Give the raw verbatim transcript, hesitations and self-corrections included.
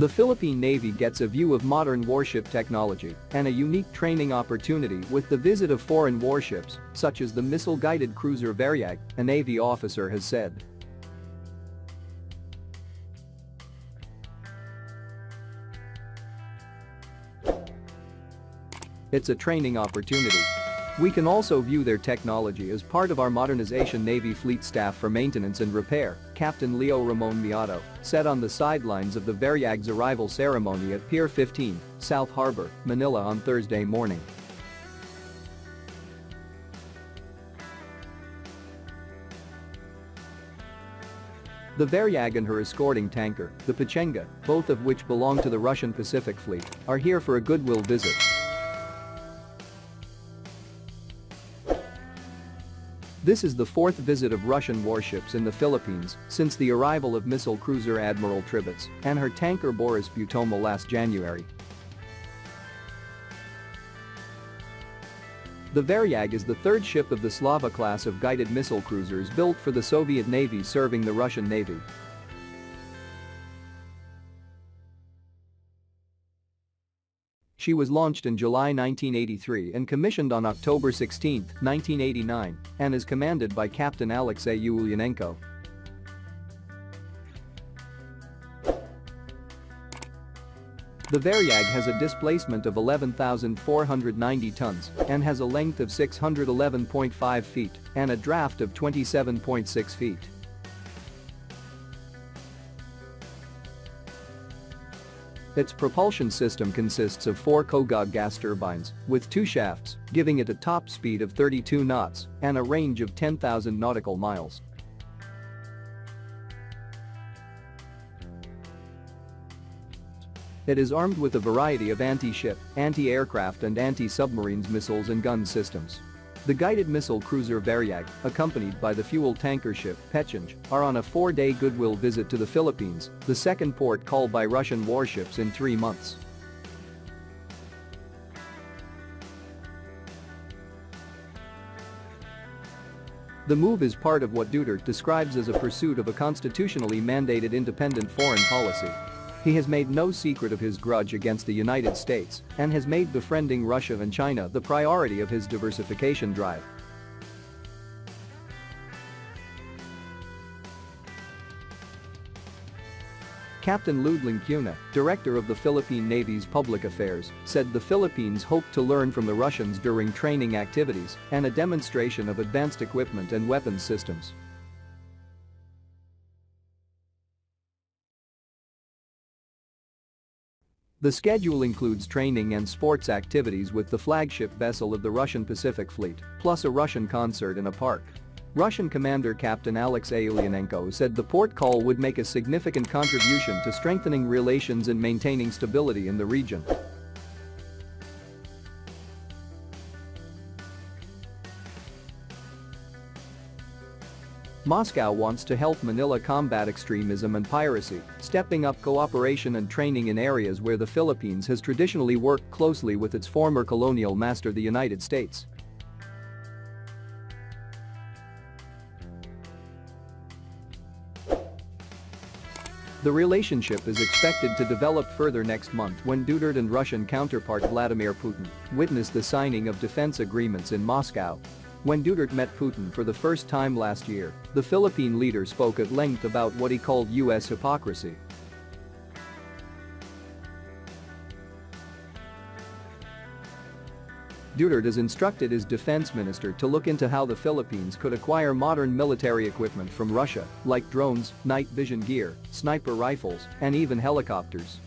The Philippine Navy gets a view of modern warship technology and a unique training opportunity with the visit of foreign warships, such as the missile-guided cruiser Varyag, a Navy officer has said. It's a training opportunity. We can also view their technology as part of our modernization. Navy fleet staff for maintenance and repair, Captain Leo Ramon Miado, said on the sidelines of the Varyag's arrival ceremony at Pier fifteen, South Harbor, Manila on Thursday morning. The Varyag and her escorting tanker, the Pechenga, both of which belong to the Russian Pacific Fleet, are here for a goodwill visit. This is the fourth visit of Russian warships in the Philippines since the arrival of missile cruiser Admiral Tributs and her tanker Boris Butoma last January. The Varyag is the third ship of the Slava class of guided missile cruisers built for the Soviet Navy serving the Russian Navy. She was launched in July nineteen eighty-three and commissioned on October sixteenth, nineteen eighty-nine, and is commanded by Captain Alexey Ulyanenko. The Varyag has a displacement of eleven thousand four hundred ninety tons and has a length of six hundred eleven point five feet and a draft of twenty-seven point six feet. Its propulsion system consists of four Kogog gas turbines with two shafts, giving it a top speed of thirty-two knots and a range of ten thousand nautical miles. It is armed with a variety of anti-ship, anti-aircraft and anti-submarines missiles and gun systems. The guided missile cruiser Varyag, accompanied by the fuel tanker ship Pechenga, are on a four-day goodwill visit to the Philippines, the second port call by Russian warships in three months. The move is part of what Duterte describes as a pursuit of a constitutionally mandated independent foreign policy. He has made no secret of his grudge against the United States and has made befriending Russia and China the priority of his diversification drive. Captain Ludling Cuna, director of the Philippine Navy's Public Affairs, said the Philippines hoped to learn from the Russians during training activities and a demonstration of advanced equipment and weapons systems. The schedule includes training and sports activities with the flagship vessel of the Russian Pacific Fleet, plus a Russian concert in a park. Russian commander Captain Alexey Alienenko said the port call would make a significant contribution to strengthening relations and maintaining stability in the region. Moscow wants to help Manila combat extremism and piracy, stepping up cooperation and training in areas where the Philippines has traditionally worked closely with its former colonial master, the United States. The relationship is expected to develop further next month when Duterte and Russian counterpart Vladimir Putin witness the signing of defense agreements in Moscow. When Duterte met Putin for the first time last year, the Philippine leader spoke at length about what he called U S hypocrisy. Duterte has instructed his defense minister to look into how the Philippines could acquire modern military equipment from Russia, like drones, night vision gear, sniper rifles, and even helicopters.